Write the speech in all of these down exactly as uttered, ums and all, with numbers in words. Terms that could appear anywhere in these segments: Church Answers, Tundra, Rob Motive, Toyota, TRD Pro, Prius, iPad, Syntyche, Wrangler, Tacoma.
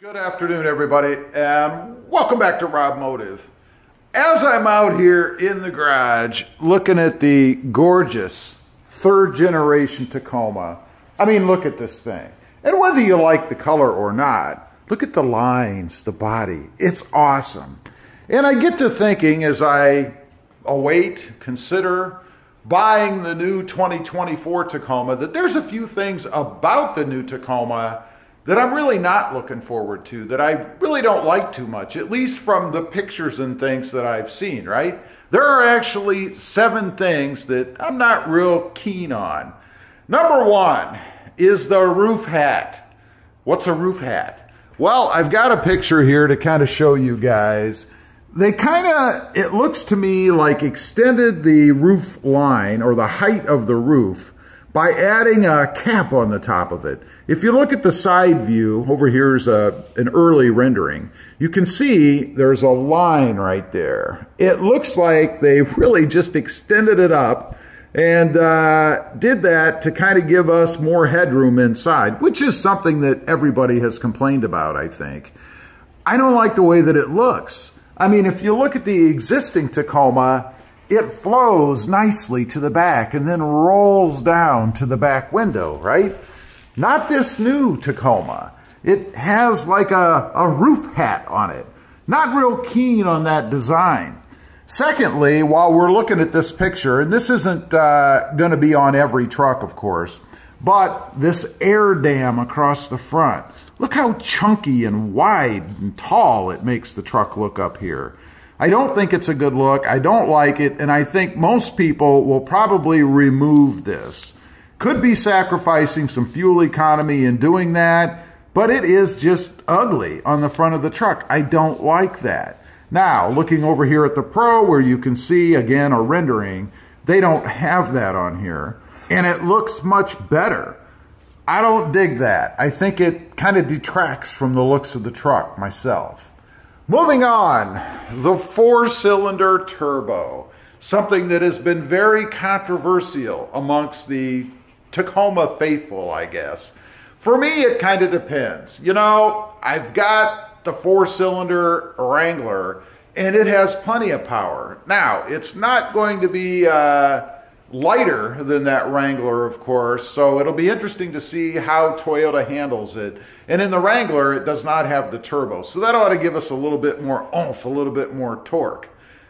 Good afternoon, everybody, and welcome back to Rob Motive. As I'm out here in the garage looking at the gorgeous third generation Tacoma, I mean, look at this thing. And whether you like the color or not, look at the lines, the body. It's awesome. And I get to thinking as I await, consider buying the new twenty twenty-four Tacoma that there's a few things about the new Tacoma that I'm really not looking forward to, that I really don't like too much, at least from the pictures and things that I've seen, right? There are actually seven things that I'm not real keen on. Number one is the roof hat. What's a roof hat? Well, I've got a picture here to kind of show you guys. They kind of, it looks to me like extended the roof line or the height of the roof by adding a cap on the top of it. If you look at the side view, over here is a, an early rendering, you can see there's a line right there. It looks like they really just extended it up and uh, did that to kind of give us more headroom inside, which is something that everybody has complained about, I think. I don't like the way that it looks. I mean, if you look at the existing Tacoma, it flows nicely to the back and then rolls down to the back window, right? Not this new Tacoma. It has like a, a roof hat on it. Not real keen on that design. Secondly, while we're looking at this picture, and this isn't uh, going to be on every truck, of course, but this air dam across the front. Look how chunky and wide and tall it makes the truck look up here. I don't think it's a good look. I don't like it, and I think most people will probably remove this. Could be sacrificing some fuel economy in doing that, but it is just ugly on the front of the truck. I don't like that. Now, looking over here at the Pro, where you can see, again, a rendering, they don't have that on here, and it looks much better. I don't dig that. I think it kind of detracts from the looks of the truck myself. Moving on, the four-cylinder turbo, something that has been very controversial amongst the Tacoma faithful, I guess. For me, it kind of depends. You know, I've got the four-cylinder Wrangler, and it has plenty of power. Now, it's not going to be uh, lighter than that Wrangler, of course, so it'll be interesting to see how Toyota handles it. And in the Wrangler, it does not have the turbo, so that ought to give us a little bit more oomph, a little bit more torque.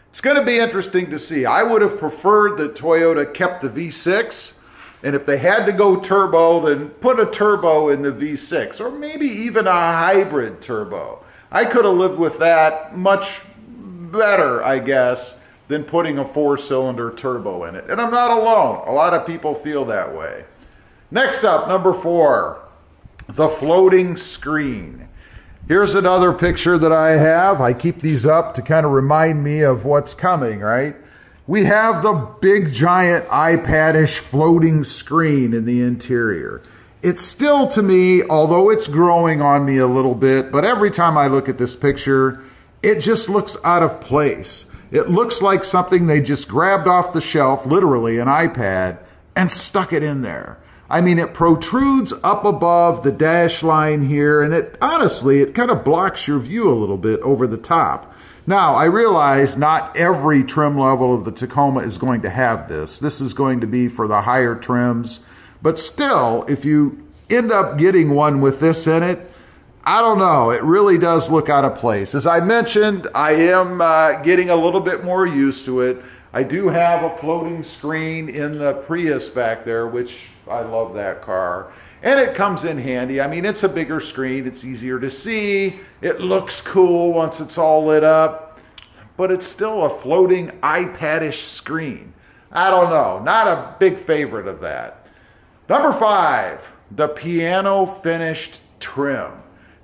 It's going to be interesting to see. I would have preferred that Toyota kept the V six, and if they had to go turbo, then put a turbo in the V six, or maybe even a hybrid turbo. I could have lived with that much better, I guess, than putting a four-cylinder turbo in it. And I'm not alone. A lot of people feel that way. Next up, number four, the floating screen. Here's another picture that I have. I keep these up to kind of remind me of what's coming, right? We have the big, giant, iPad-ish floating screen in the interior. It's still, to me, although it's growing on me a little bit, but every time I look at this picture, it just looks out of place. It looks like something they just grabbed off the shelf, literally an iPad, and stuck it in there. I mean, it protrudes up above the dash line here, and it honestly, it kind of blocks your view a little bit over the top. Now, I realize not every trim level of the Tacoma is going to have this. This is going to be for the higher trims, but still, if you end up getting one with this in it, I don't know. It really does look out of place. As I mentioned, I am uh, getting a little bit more used to it. I do have a floating screen in the Prius back there, which I love that car. And it comes in handy. I mean, it's a bigger screen. It's easier to see. It looks cool once it's all lit up. But it's still a floating iPad-ish screen. I don't know. Not a big favorite of that. Number five, the piano finished trim.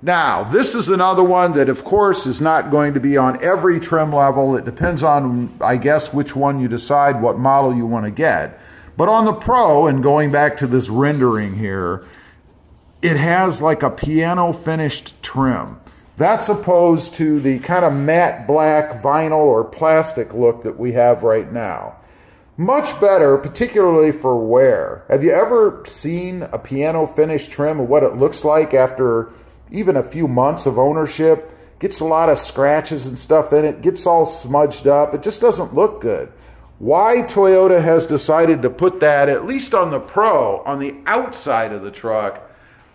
Now, this is another one that, of course, is not going to be on every trim level. It depends on, I guess, which one you decide, what model you want to get. But on the Pro, and going back to this rendering here, it has like a piano-finished trim. That's opposed to the kind of matte black vinyl or plastic look that we have right now. Much better, particularly for wear. Have you ever seen a piano-finished trim of what it looks like after even a few months of ownership, gets a lot of scratches and stuff in it, gets all smudged up. It just doesn't look good. Why Toyota has decided to put that, at least on the Pro, on the outside of the truck,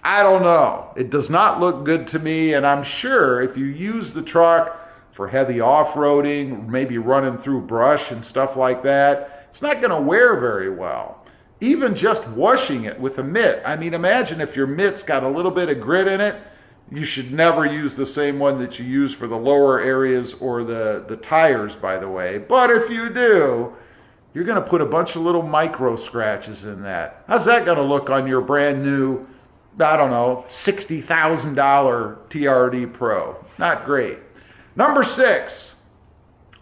I don't know. It does not look good to me, and I'm sure if you use the truck for heavy off-roading, maybe running through brush and stuff like that, it's not going to wear very well. Even just washing it with a mitt. I mean, imagine if your mitt's got a little bit of grit in it, you should never use the same one that you use for the lower areas or the, the tires, by the way. But if you do, you're going to put a bunch of little micro scratches in that. How's that going to look on your brand new, I don't know, sixty thousand dollar T R D Pro? Not great. Number six,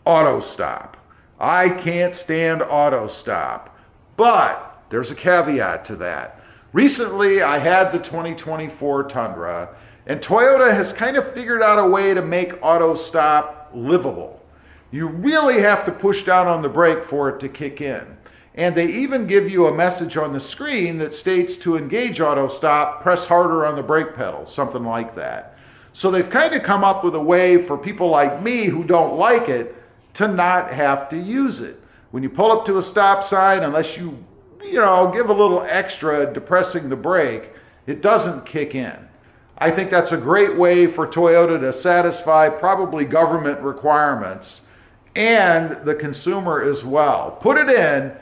auto stop. I can't stand auto stop, but there's a caveat to that. Recently, I had the twenty twenty-four Tundra, and Toyota has kind of figured out a way to make auto stop livable. You really have to push down on the brake for it to kick in. And they even give you a message on the screen that states to engage auto stop, press harder on the brake pedal, something like that. So they've kind of come up with a way for people like me who don't like it to not have to use it. When you pull up to a stop sign, unless you, you know, give a little extra depressing the brake, it doesn't kick in. I think that's a great way for Toyota to satisfy probably government requirements and the consumer as well. Put it in,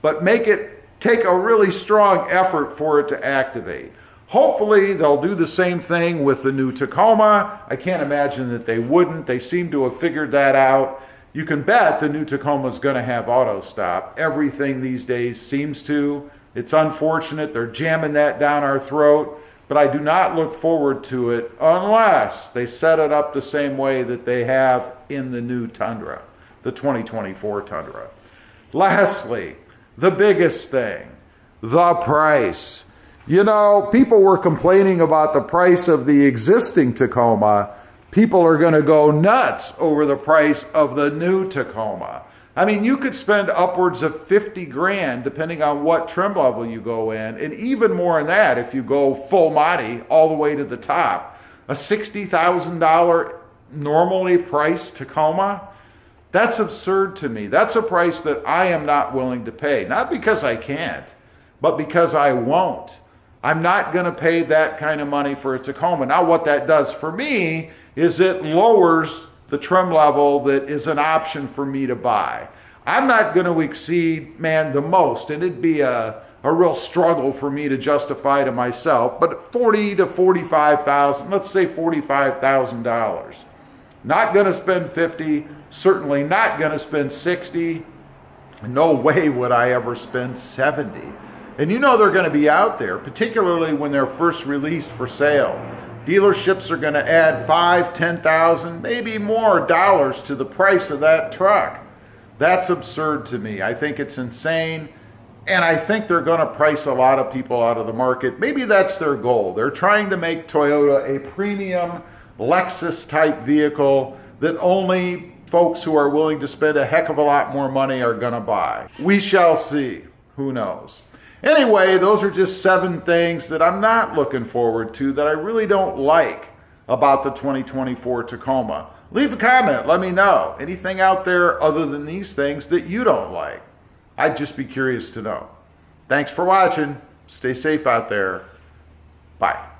but make it take a really strong effort for it to activate. Hopefully they'll do the same thing with the new Tacoma. I can't imagine that they wouldn't. They seem to have figured that out. You can bet the new Tacoma is going to have auto stop. Everything these days seems to. It's unfortunate they're jamming that down our throat, but I do not look forward to it unless they set it up the same way that they have in the new Tundra, the twenty twenty-four Tundra. Lastly, the biggest thing, the price. You know, people were complaining about the price of the existing Tacoma. People are going to go nuts over the price of the new Tacoma. I mean, you could spend upwards of fifty grand depending on what trim level you go in, and even more than that if you go full Mati all the way to the top. A sixty thousand dollar normally priced Tacoma, that's absurd to me. That's a price that I am not willing to pay. Not because I can't, but because I won't. I'm not going to pay that kind of money for a Tacoma. Now what that does for me is it lowers the trim level that is an option for me to buy. I'm not going to exceed, man, the most, and it'd be a, a real struggle for me to justify to myself, but forty to forty-five thousand, let's say forty-five thousand dollars. Not going to spend fifty, certainly not going to spend sixty. No way would I ever spend seventy. And you know they're going to be out there, particularly when they're first released for sale. Dealerships are going to add five, ten thousand, maybe more dollars to the price of that truck. That's absurd to me. I think it's insane, and I think they're going to price a lot of people out of the market. Maybe that's their goal. They're trying to make Toyota a premium Lexus-type vehicle that only folks who are willing to spend a heck of a lot more money are going to buy. We shall see. Who knows? Anyway, those are just seven things that I'm not looking forward to, that I really don't like about the twenty twenty-four Tacoma. Leave a comment. Let me know. Anything out there other than these things that you don't like? I'd just be curious to know. Thanks for watching. Stay safe out there. Bye.